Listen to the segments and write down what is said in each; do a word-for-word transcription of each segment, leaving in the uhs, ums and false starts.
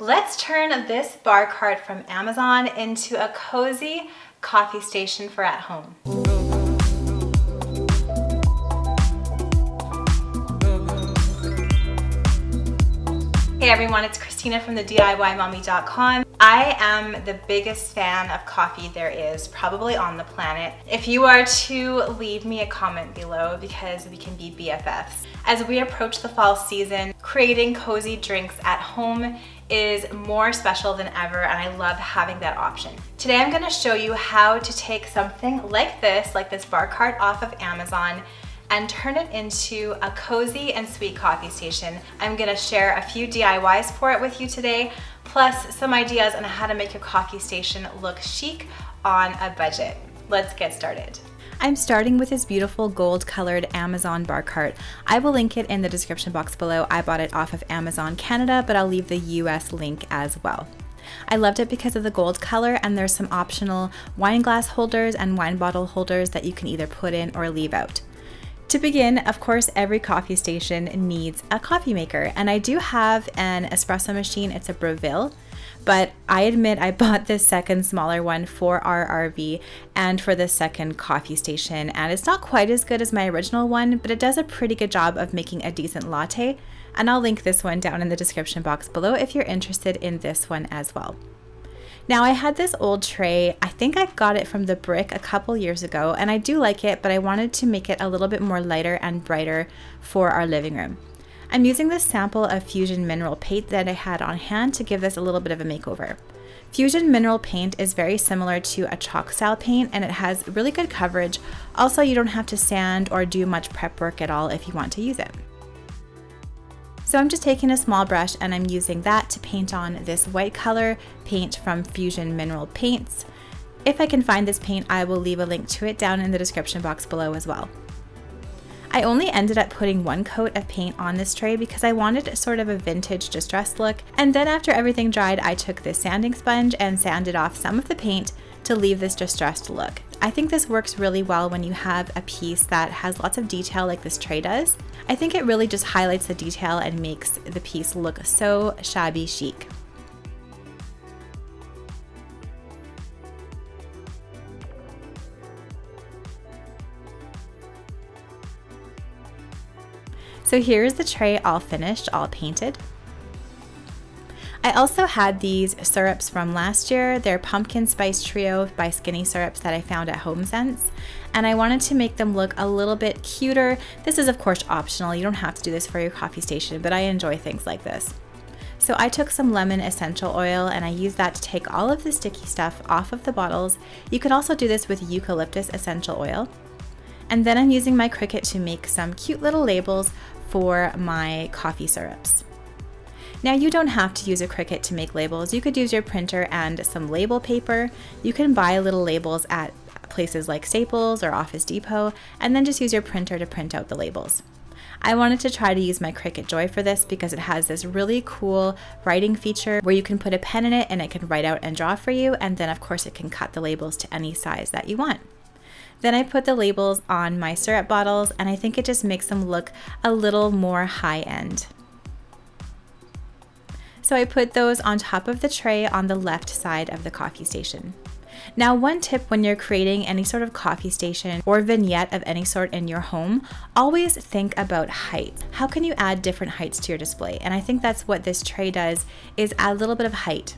Let's turn this bar cart from Amazon into a cozy coffee station for at home. Hey everyone, it's Christina from the D I Y Mommy dot com. I am the biggest fan of coffee there is probably on the planet. If you are too, leave me a comment below because we can be B F Fs. As we approach the fall season, creating cozy drinks at home is more special than ever, and I love having that option. Today I'm going to show you how to take something like this, like this bar cart off of Amazon, and turn it into a cozy and sweet coffee station. I'm gonna share a few D I Ys for it with you today, plus some ideas on how to make your coffee station look chic on a budget. Let's get started. I'm starting with this beautiful gold colored Amazon bar cart. I will link it in the description box below. I bought it off of Amazon Canada, but I'll leave the U S link as well. I loved it because of the gold color, and there's some optional wine glass holders and wine bottle holders that you can either put in or leave out. To begin, of course, every coffee station needs a coffee maker, and I do have an espresso machine. It's a Breville, but I admit I bought this second smaller one for our R V and for the second coffee station, and it's not quite as good as my original one, but it does a pretty good job of making a decent latte, and I'll link this one down in the description box below if you're interested in this one as well. Now, I had this old tray. I think I got it from The Brick a couple years ago, and I do like it, but I wanted to make it a little bit more lighter and brighter for our living room. I'm using this sample of Fusion Mineral Paint that I had on hand to give this a little bit of a makeover. Fusion Mineral Paint is very similar to a chalk style paint, and it has really good coverage. Also, you don't have to sand or do much prep work at all if you want to use it. So I'm just taking a small brush and I'm using that to paint on this white color paint from Fusion Mineral Paints. If I can find this paint, I will leave a link to it down in the description box below as well. I only ended up putting one coat of paint on this tray because I wanted sort of a vintage distressed look, and then after everything dried, I took this sanding sponge and sanded off some of the paint to leave this distressed look. I think this works really well when you have a piece that has lots of detail like this tray does. I think it really just highlights the detail and makes the piece look so shabby chic. So here's the tray all finished, all painted. I also had these syrups from last year. They're Pumpkin Spice Trio by Skinny Syrups that I found at HomeSense, and I wanted to make them look a little bit cuter. This is of course optional, you don't have to do this for your coffee station, but I enjoy things like this. So I took some lemon essential oil and I used that to take all of the sticky stuff off of the bottles. You can also do this with eucalyptus essential oil. And then I'm using my Cricut to make some cute little labels for my coffee syrups. Now, you don't have to use a Cricut to make labels. You could use your printer and some label paper. You can buy little labels at places like Staples or Office Depot, and then just use your printer to print out the labels. I wanted to try to use my Cricut Joy for this because it has this really cool writing feature where you can put a pen in it and it can write out and draw for you, and then of course it can cut the labels to any size that you want. Then I put the labels on my syrup bottles, and I think it just makes them look a little more high-end. So I put those on top of the tray on the left side of the coffee station. Now, one tip when you're creating any sort of coffee station or vignette of any sort in your home, always think about height. How can you add different heights to your display? And I think that's what this tray does, is add a little bit of height.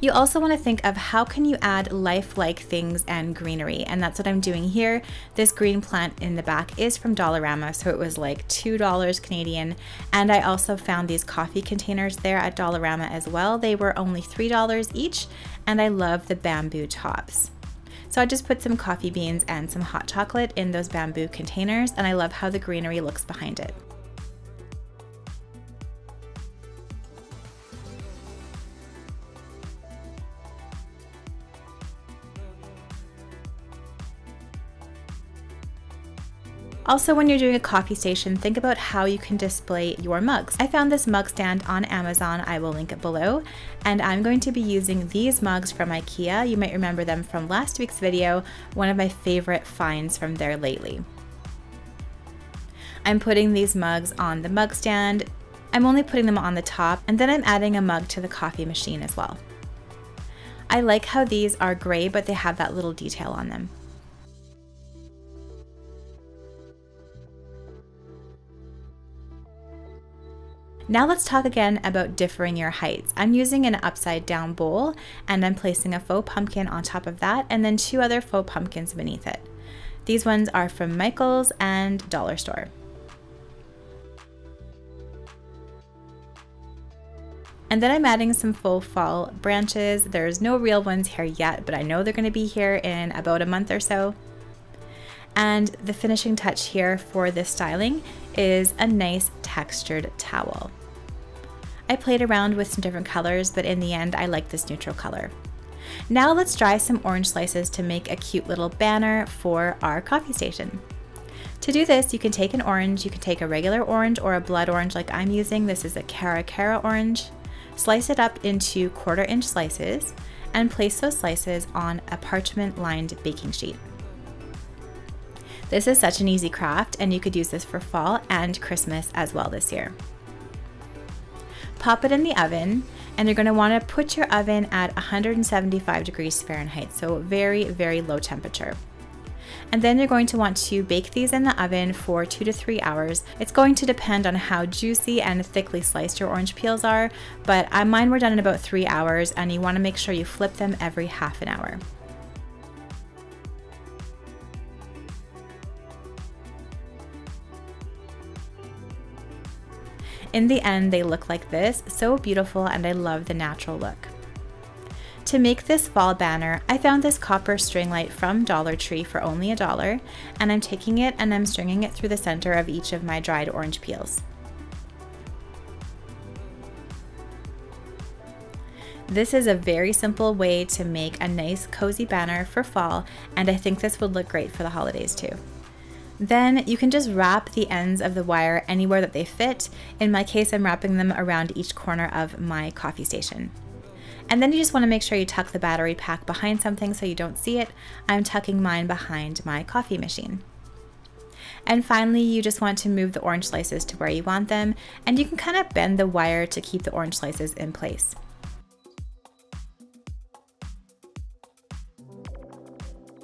You also want to think of how can you add lifelike things and greenery, and that's what I'm doing here. This green plant in the back is from Dollarama, so it was like two dollars Canadian, and I also found these coffee containers there at Dollarama as well. They were only three dollars each, and I love the bamboo tops. So I just put some coffee beans and some hot chocolate in those bamboo containers, and I love how the greenery looks behind it. Also, when you're doing a coffee station, think about how you can display your mugs. I found this mug stand on Amazon, I will link it below, and I'm going to be using these mugs from IKEA. You might remember them from last week's video, one of my favorite finds from there lately. I'm putting these mugs on the mug stand, I'm only putting them on the top, and then I'm adding a mug to the coffee machine as well. I like how these are gray, but they have that little detail on them. Now let's talk again about differing your heights. I'm using an upside down bowl, and I'm placing a faux pumpkin on top of that, and then two other faux pumpkins beneath it. These ones are from Michaels and Dollar Store. And then I'm adding some faux fall branches. There's no real ones here yet, but I know they're gonna be here in about a month or so. And the finishing touch here for this styling is a nice textured towel. I played around with some different colors, but in the end, I like this neutral color. Now let's dry some orange slices to make a cute little banner for our coffee station. To do this, you can take an orange, you can take a regular orange or a blood orange like I'm using. This is a Cara Cara orange. Slice it up into quarter inch slices and place those slices on a parchment lined baking sheet. This is such an easy craft, and you could use this for fall and Christmas as well this year. Pop it in the oven, and you're going to want to put your oven at one hundred seventy-five degrees Fahrenheit, so very, very low temperature. And then you're going to want to bake these in the oven for two to three hours. It's going to depend on how juicy and thickly sliced your orange peels are, but mine were done in about three hours, and you want to make sure you flip them every half an hour. In the end, they look like this, so beautiful, and I love the natural look. To make this fall banner, I found this copper string light from Dollar Tree for only a dollar, and I'm taking it and I'm stringing it through the center of each of my dried orange peels. This is a very simple way to make a nice cozy banner for fall, and I think this would look great for the holidays too. Then you can just wrap the ends of the wire anywhere that they fit. In my case, I'm wrapping them around each corner of my coffee station. And then you just want to make sure you tuck the battery pack behind something so you don't see it. I'm tucking mine behind my coffee machine. And finally, you just want to move the orange slices to where you want them, and you can kind of bend the wire to keep the orange slices in place.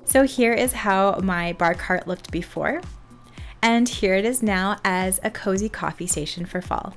So here is how my bar cart looked before, and here it is now as a cozy coffee station for fall.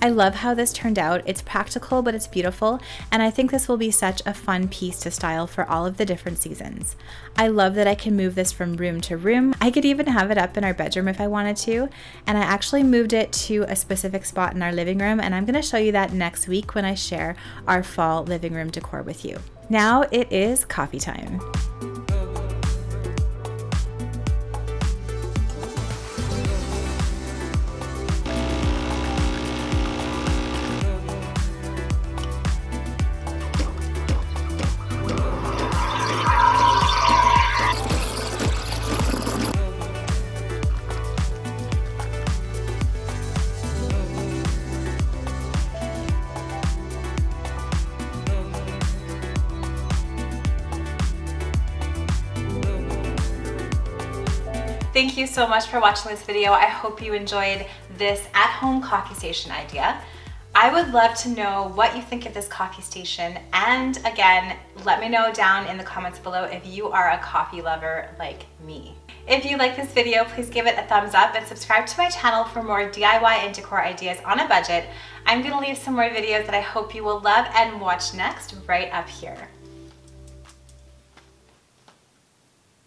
I love how this turned out. It's practical, but it's beautiful, and I think this will be such a fun piece to style for all of the different seasons. I love that I can move this from room to room. I could even have it up in our bedroom if I wanted to, and I actually moved it to a specific spot in our living room, and I'm going to show you that next week when I share our fall living room decor with you. Now it is coffee time. Thank you so much for watching this video. I hope you enjoyed this at-home coffee station idea. I would love to know what you think of this coffee station, and again, let me know down in the comments below if you are a coffee lover like me. If you like this video, please give it a thumbs up and subscribe to my channel for more D I Y and decor ideas on a budget. I'm gonna leave some more videos that I hope you will love and watch next right up here.